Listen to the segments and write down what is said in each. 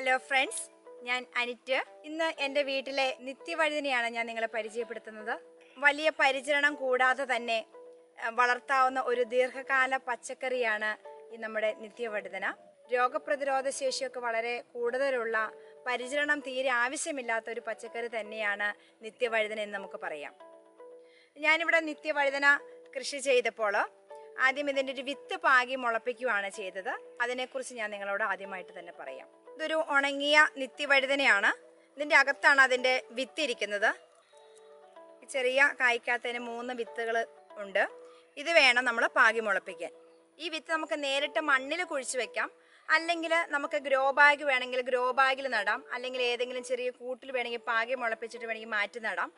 Hello friends, I am Anitya. I am going to tell you about the Valiya Paricharanam Koodathe Thanne Valarthavunna Oru Deerghakala Pachakariyanu in Nammude Nithyavardhana. Roga Pratirodha Sheshiyokka Valare Koodudalulla Paricharanam Theere Avashyamillatha Oru Pachakari Thanneyanu Nithyavardhana ennu namukku parayam. ഞാൻ ഇവിടെ നിത്യവഴുതന കൃഷി ചെയ്തപ്പോൾ ആദ്യം ഇതിന്റെ ഒരു വിത്ത് പാകി മുളപ്പിക്കുകയാണ് ചെയ്തത്. അതിനെക്കുറിച്ച് ഞാൻ നിങ്ങളോട് ആദ്യമായിട്ട് തന്നെ പറയാം. ഇതൊരു ഉണങ്ങിയ നിത്യവഴുതനയാണ്. ഇതിന്റെ അകത്താണ് അതിന്റെ വിത്ത് ഇരിക്കുന്നത്. ചെറിയ കായ്ക്കാത്തതിന് മൂന്ന് വിത്തുകൾ ഉണ്ട്. ഇത് വേണം നമ്മൾ പാകി മുളപ്പിക്കാൻ. ഈ വിത്ത് നമുക്ക് നേരിട്ട് മണ്ണിൽ കുഴിച്ചു വെക്കാം. അല്ലെങ്കിൽ നമുക്ക് ഗ്രോ ബാഗ് വേണമെങ്കിൽ ഗ്രോ ബാഗിൽ നടാം. അല്ലെങ്കിൽ ഏതെങ്കിലും ചെറിയ കൂട്ടിൽ വേണമെങ്കിൽ പാകി മുളപ്പിച്ചിട്ട് വേണമെങ്കിൽ മാറ്റി നടാം.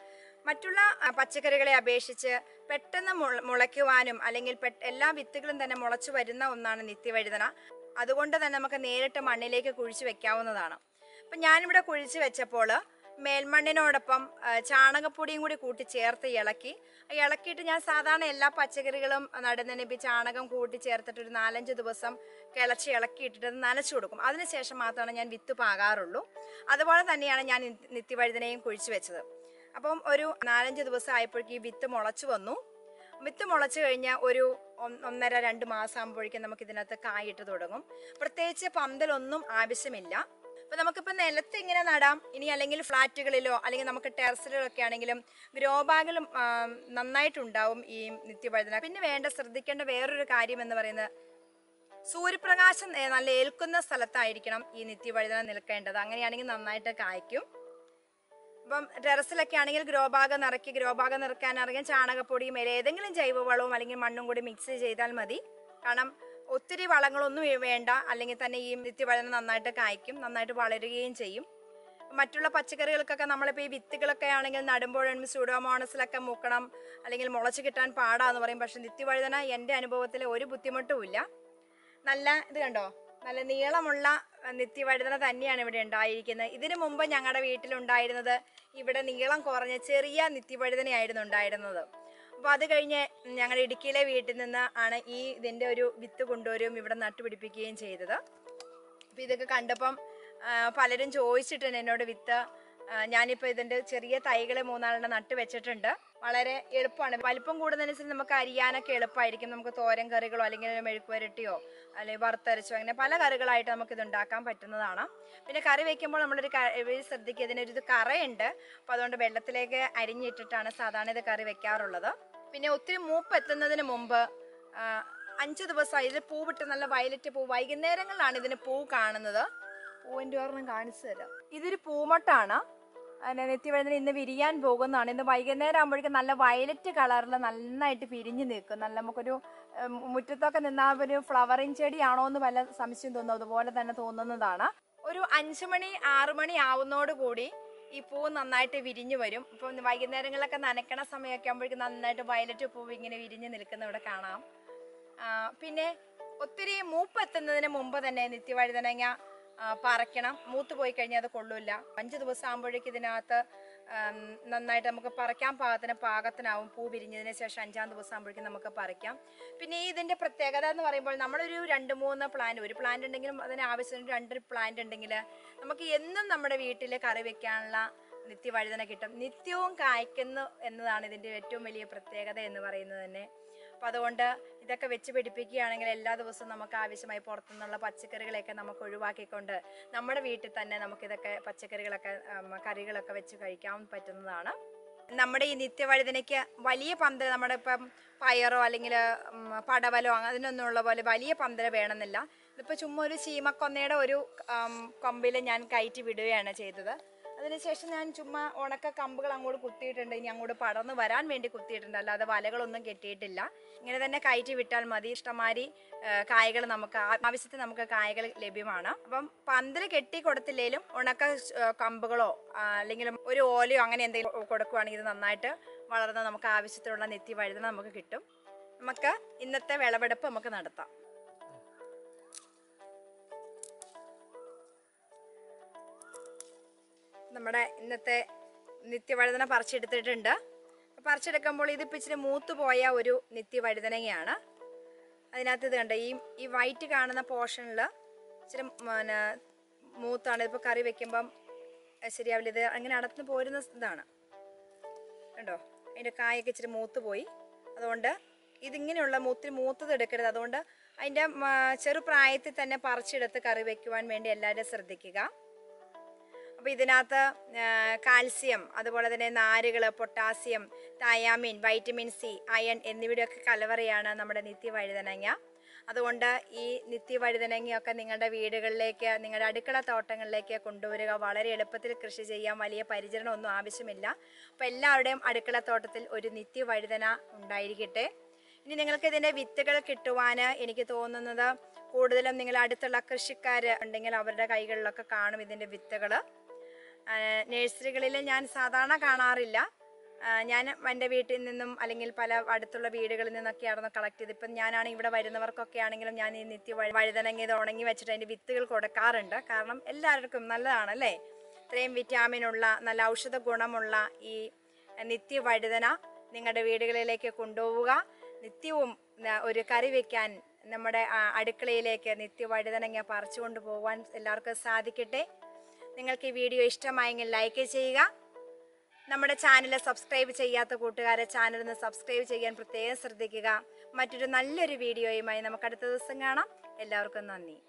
മറ്റുള്ള പച്ചക്കറികളെ അപേക്ഷിച്ച് പെട്ടെന്ന് മുളയ്ക്കുവാനും അല്ലെങ്കിൽ എല്ലാ വിത്തുകളും തന്നെ മുളച്ചു വരുന്ന ഒന്നാണ് നിത്യവഴുതന. അതുകൊണ്ട് തന്നെ നമുക്ക് നേരിട്ട് മണ്ണിലേക്ക് കുഴിച്ചു വെക്കാവുന്നതാണ്. അപ്പം ഞാനിവിടെ കുഴിച്ചു വെച്ചപ്പോൾ മേൽമണ്ണിനോടൊപ്പം ചാണകപ്പൊടിയും കൂടി കൂട്ടി ചേർത്ത് ഇളക്കിയിട്ട് ഞാൻ സാധാരണ എല്ലാ പച്ചക്കറികളും നടുന്നതിന് ചാണകം കൂട്ടി ചേർത്തിട്ട് ഒരു 4-5 ദിവസം കിളച്ച് ഇളക്കിയിട്ടിട്ട് നനച്ചു കൊടുക്കും. അതിനുശേഷം മാത്രമാണ് ഞാൻ വിത്ത് പാകാറുള്ളൂ. അതുപോലെ തന്നെയാണ് ഞാൻ നിത്യവഴുതനയും കുഴിച്ചു വെച്ചത്. അപ്പം ഒരു 4-5 ദിവസം ആയപ്പോഴേക്കും ഈ വിത്ത് മുളച്ചു വന്നു. വിത്ത് മുളച്ചു കഴിഞ്ഞാൽ ഒരു 1.5-2 മാസം ആകുമ്പോഴേക്കും നമുക്ക് ഇതിനകത്ത് കായിട്ട് തുടങ്ങും. പ്രത്യേകിച്ച് പന്തലൊന്നും ആവശ്യമില്ല. അപ്പം നമുക്കിപ്പോൾ നിലത്ത് ഇങ്ങനെ നടാം. ഇനി അല്ലെങ്കിൽ ഫ്ലാറ്റുകളിലോ അല്ലെങ്കിൽ നമുക്ക് ടെറസിലൊക്കെ ആണെങ്കിലും ഗ്രോ ബാഗിലും നന്നായിട്ടുണ്ടാവും ഈ നിത്യവഴുതന. പിന്നെ ശ്രദ്ധിക്കേണ്ട വേറൊരു കാര്യം എന്ന് പറയുന്നത് സൂര്യപ്രകാശം നല്ല ഏൽക്കുന്ന സ്ഥലത്തായിരിക്കണം ഈ നിത്യവഴുതന നിൽക്കേണ്ടത്. അങ്ങനെയാണെങ്കിൽ നന്നായിട്ട് കായ്ക്കും. അപ്പം ടെറസിലൊക്കെ ആണെങ്കിൽ ഗ്രോ ഭാഗം നിറയ്ക്കാൻ ചാണകപ്പൊടിയും ഏതെങ്കിലും ജൈവവളവും അല്ലെങ്കിൽ മണ്ണും കൂടി മിക്സ് ചെയ്താൽ മതി. കാരണം ഒത്തിരി വളങ്ങളൊന്നും വേണ്ട. അല്ലെങ്കിൽ തന്നെ ഈ നിത്യവഴുതന നന്നായിട്ട് കായ്ക്കും, നന്നായിട്ട് വളരുകയും ചെയ്യും. മറ്റുള്ള പച്ചക്കറികൾക്കൊക്കെ നമ്മളിപ്പോൾ ഈ വിത്തുകളൊക്കെ ആണെങ്കിൽ നടുമ്പോഴും സ്യൂഡോമോണസിലൊക്കെ മുക്കണം, അല്ലെങ്കിൽ മുളച്ച് കിട്ടാൻ പാടാന്ന് പറയും. പക്ഷെ നിത്യവഴുതന എൻ്റെ അനുഭവത്തിൽ ഒരു ബുദ്ധിമുട്ടുമില്ല. ഇത് കണ്ടോ, നല്ല നീളമുള്ള നിത്യവഴുതന തന്നെയാണ് ഇവിടെ ഉണ്ടായിരിക്കുന്നത്. ഇതിനു മുമ്പ് ഞങ്ങളുടെ വീട്ടിലുണ്ടായിരുന്നത് ഇവിടെ നീളം കുറഞ്ഞ ചെറിയ നിത്യവഴുതനയായിരുന്നു ഉണ്ടായിരുന്നത്. അപ്പോൾ അത് കഴിഞ്ഞ് ഞങ്ങളുടെ ഇടുക്കിയിലെ വീട്ടിൽ നിന്ന് ആണ് ഇതിൻ്റെ ഒരു വിത്ത് കൊണ്ടുവരും ഇവിടെ നട്ടുപിടിപ്പിക്കുകയും ചെയ്തത്. അപ്പോൾ ഇതൊക്കെ കണ്ടപ്പം പലരും ചോദിച്ചിട്ടുണ്ട് എന്നോട് വിത്ത്. ഞാനിപ്പോൾ ഇതിൻ്റെ ചെറിയ തൈകൾ 3-4 നട്ട് വെച്ചിട്ടുണ്ട്. വളരെ എളുപ്പമാണ്. വലിപ്പം കൂടുന്നതിനനുസരിച്ച് നമുക്ക് അരിയാനൊക്കെ എളുപ്പമായിരിക്കും. നമുക്ക് തോരൻ കറികളോ അല്ലെങ്കിൽ മെഴുക്കുവരട്ടിയോ അല്ലെങ്കിൽ വറുത്തരച്ചോ അങ്ങനെ പല കറികളായിട്ട് നമുക്കിത് ഉണ്ടാക്കാൻ പറ്റുന്നതാണ്. പിന്നെ കറി വയ്ക്കുമ്പോൾ നമ്മളൊരു ശ്രദ്ധിക്കുക, ഇതിനൊരു കറയുണ്ട്. അപ്പോൾ അതുകൊണ്ട് വെള്ളത്തിലേക്ക് അരിഞ്ഞിട്ടിട്ടാണ് സാധാരണ ഇത് കറി വയ്ക്കാറുള്ളത്. പിന്നെ ഒത്തിരി മൂപ്പെത്തുന്നതിന് മുമ്പ് 5 ദിവസമായി ഇതിൽ പൂവിട്ട് നല്ല വയലറ്റ് പൂ. വൈകുന്നേരങ്ങളിലാണ് ഇതിന് പൂ കാണുന്നത്. പൂവിൻ്റെ ഓർമ്മ കാണിച്ചു തരാം. ഇതൊരു പൂമൊട്ടാണ്. നിത്യവഴുതന ഇന്ന് വിരിയാൻ പോകുന്നതാണ്. ഇന്ന് വൈകുന്നേരം ആകുമ്പോഴേക്കും നല്ല വയലറ്റ് കളറിൽ നന്നായിട്ട് പിരിഞ്ഞ് നിൽക്കും. നല്ല നമുക്കൊരു മുറ്റത്തൊക്കെ നിന്നാൽ ഒരു ഫ്ലവറിങ് ചെടിയാണോ എന്ന് വല്ല സംശയം തോന്നും. അതുപോലെ തന്നെ തോന്നുന്നതാണ്. ഒരു 5-6 മണി ആവുന്നതോടുകൂടി ഈ പൂ നന്നായിട്ട് വിരിഞ്ഞു വരും. ഇപ്പം വൈകുന്നേരങ്ങളിലൊക്കെ നനയ്ക്കണ സമയമൊക്കെ ആകുമ്പോഴേക്കും നന്നായിട്ട് വയലറ്റ് പൂ ഇങ്ങനെ വിരിഞ്ഞ് നിൽക്കുന്ന ഇവിടെ കാണാം. പിന്നെ ഒത്തിരി മൂപ്പെത്തുന്നതിന് മുമ്പ് തന്നെ നിത്യവഴുതനങ്ങ പറക്കണം. മൂത്ത് പോയി കഴിഞ്ഞാൽ അത് കൊള്ളില്ല. 5 ദിവസം ആകുമ്പോഴേക്കും ഇതിനകത്ത് നന്നായിട്ട് നമുക്ക് പറിക്കാൻ പാകത്തിനാവും. പൂ വിരിഞ്ഞതിന് ശേഷം 5-ാം ദിവസം ആകുമ്പോഴേക്കും നമുക്ക് പറിക്കാം. പിന്നെ ഇതിൻ്റെ പ്രത്യേകത എന്ന് പറയുമ്പോൾ നമ്മളൊരു 2-3 പ്ലാന്റ്, ഒരു പ്ലാന്റ് ഉണ്ടെങ്കിലും അതിന് ആവശ്യത്തിന് 2 പ്ലാന്റ് ഉണ്ടെങ്കിൽ നമുക്ക് എന്നും നമ്മുടെ വീട്ടിൽ കറി വെക്കാനുള്ള നിത്യവഴുതന കിട്ടും. നിത്യവും കായ്ക്കുന്നു എന്നതാണ് ഇതിൻ്റെ ഏറ്റവും വലിയ പ്രത്യേകത എന്ന് പറയുന്നത് തന്നെ. അപ്പം അതുകൊണ്ട് ഇതൊക്കെ വെച്ച് പിടിപ്പിക്കുകയാണെങ്കിൽ എല്ലാ ദിവസവും നമുക്ക് ആവശ്യമായി പുറത്തുനിന്നുള്ള പച്ചക്കറികളെയൊക്കെ നമുക്ക് ഒഴിവാക്കിക്കൊണ്ട് നമ്മുടെ വീട്ടിൽ തന്നെ നമുക്കിതൊക്കെ പച്ചക്കറികളൊക്കെ കറികളൊക്കെ വെച്ച് കഴിക്കാൻ പറ്റുന്നതാണ്. നമ്മുടെ ഈ നിത്യവഴുതനയ്ക്ക് വലിയ പന്തൽ, നമ്മുടെ ഇപ്പം പയറോ അല്ലെങ്കിൽ പടവലോ അതിനൊന്നും ഉള്ള പോലെ വലിയ പന്തൽ വേണമെന്നില്ല. ഇതിപ്പോൾ ചുമ്മാ ഒരു ചീമക്കൊന്നയുടെ ഒരു കമ്പിൽ ഞാൻ കയറ്റി വിടുകയാണ് ചെയ്തത്. അതിനുശേഷം ഞാൻ ചുമ്മാ ഉണക്ക കമ്പുകൾ അങ്ങോട്ട് കുത്തിയിട്ടുണ്ട്. ഇനി അങ്ങോട്ട് പടർന്ന് വരാൻ വേണ്ടി കുത്തിയിട്ടുണ്ട്. അല്ലാതെ വലകളൊന്നും കെട്ടിയിട്ടില്ല. ഇങ്ങനെ തന്നെ കയറ്റി വിട്ടാൽ മതി. ഇഷ്ടമാതിരി കായകൾ നമുക്ക് ആവശ്യത്തിന് നമുക്ക് കായകൾ ലഭ്യമാണ്. അപ്പം പന്തൽ കെട്ടി കൊടുത്തില്ലെങ്കിലും ഉണക്ക കമ്പുകളോ അല്ലെങ്കിൽ ഒരു ഓലയോ അങ്ങനെ എന്തെങ്കിലും കൊടുക്കുകയാണെങ്കിൽ നന്നായിട്ട് വളർന്ന് നമുക്ക് ആവശ്യത്തിനുള്ള നിത്യവഴുതന നമുക്ക് കിട്ടും. നമുക്ക് ഇന്നത്തെ വിളവെടുപ്പ് നമുക്ക് നടത്താം. നമ്മുടെ ഇന്നത്തെ നിത്യവഴുതന പറിച്ചെടുത്തിട്ടുണ്ട്. പറിച്ചെടുക്കുമ്പോൾ ഇതിപ്പോൾ ഇച്ചിരി മൂത്ത് പോയ ഒരു നിത്യവഴുതനയാണ്. അതിനകത്ത് ഇത് കണ്ട ഈ വൈറ്റ് കാണുന്ന പോർഷനിൽ ഇച്ചിരി മൂത്താണ്. ഇതിപ്പോൾ കറി വെക്കുമ്പം ശരിയാവില്ല. ഇത് അങ്ങനെ അടർന്ന് പോരുന്ന ഇതാണ് കണ്ടോ, അതിൻ്റെ കായൊക്കെ ഇച്ചിരി മൂത്ത് പോയി. അതുകൊണ്ട് ഇതിങ്ങനെയുള്ള മൂത്തത് എടുക്കരുത്. അതുകൊണ്ട് അതിൻ്റെ ചെറുപ്രായത്തിൽ തന്നെ പറിച്ചെടുത്ത് കറി വയ്ക്കുവാൻ വേണ്ടി എല്ലാവരും ശ്രദ്ധിക്കുക. അപ്പോൾ ഇതിനകത്ത് കാൽസ്യം, അതുപോലെ തന്നെ നാരുകൾ, potassium, thiamine, vitamin C, iron എന്നിവയുടെയൊക്കെ കലവറയാണ് നമ്മുടെ നിത്യവഴുതനങ്ങ. അതുകൊണ്ട് ഈ നിത്യവഴുതനങ്ങയൊക്കെ നിങ്ങളുടെ വീടുകളിലേക്ക്, നിങ്ങളുടെ അടുക്കള തോട്ടങ്ങളിലേക്ക് കൊണ്ടുവരിക. വളരെ എളുപ്പത്തിൽ കൃഷി ചെയ്യാൻ വലിയ പരിചരണമൊന്നും ആവശ്യമില്ല. അപ്പോൾ എല്ലാവരുടെയും അടുക്കള തോട്ടത്തിൽ ഒരു നിത്യവഴുതന ഉണ്ടായിരിക്കട്ടെ. ഇനി നിങ്ങൾക്ക് ഇതിൻ്റെ വിത്തുകൾ കിട്ടുവാൻ എനിക്ക് തോന്നുന്നത് കൂടുതലും നിങ്ങളുടെ അടുത്തുള്ള കൃഷിക്കാർ ഉണ്ടെങ്കിൽ അവരുടെ കൈകളിലൊക്കെ കാണും ഇതിൻ്റെ വിത്തുകൾ. നഴ്സറികളിൽ ഞാൻ സാധാരണ കാണാറില്ല. ഞാൻ എൻ്റെ വീട്ടിൽ നിന്നും അല്ലെങ്കിൽ പല അടുത്തുള്ള വീടുകളിൽ നിന്നൊക്കെയായിരുന്നു കളക്ട് ചെയ്ത്. ഇപ്പം ഞാനാണ് ഇവിടെ വരുന്നവർക്കൊക്കെ ആണെങ്കിലും ഞാൻ ഈ നിത്യവഴുതനങ്ങ ഇത് ഉണങ്ങി വെച്ചിട്ട് അതിൻ്റെ വിത്തുകൾ കൊടുക്കാറുണ്ട്. കാരണം എല്ലാവർക്കും നല്ലതാണല്ലേ. ഇത്രയും വിറ്റാമിനുള്ള നല്ല ഔഷധ ഗുണമുള്ള ഈ നിത്യവഴുതന നിങ്ങളുടെ വീടുകളിലേക്ക് കൊണ്ടുപോവുക. നിത്യവും ഒരു കറി വയ്ക്കാൻ നമ്മുടെ അടുക്കളയിലേക്ക് നിത്യവഴുതനങ്ങ പറിച്ചുകൊണ്ട് പോകാൻ എല്ലാവർക്കും സാധിക്കട്ടെ. നിങ്ങൾക്ക് ഈ വീഡിയോ ഇഷ്ടമായെങ്കിൽ ലൈക്ക് ചെയ്യുക. നമ്മുടെ ചാനൽ സബ്സ്ക്രൈബ് ചെയ്യാത്ത കൂട്ടുകാരെ ചാനലിന് സബ്സ്ക്രൈബ് ചെയ്യാൻ പ്രത്യേകം ശ്രദ്ധിക്കുക. മറ്റൊരു നല്ലൊരു വീഡിയോയുമായി നമുക്ക് അടുത്ത ദിവസം കാണാം. എല്ലാവർക്കും നന്ദി.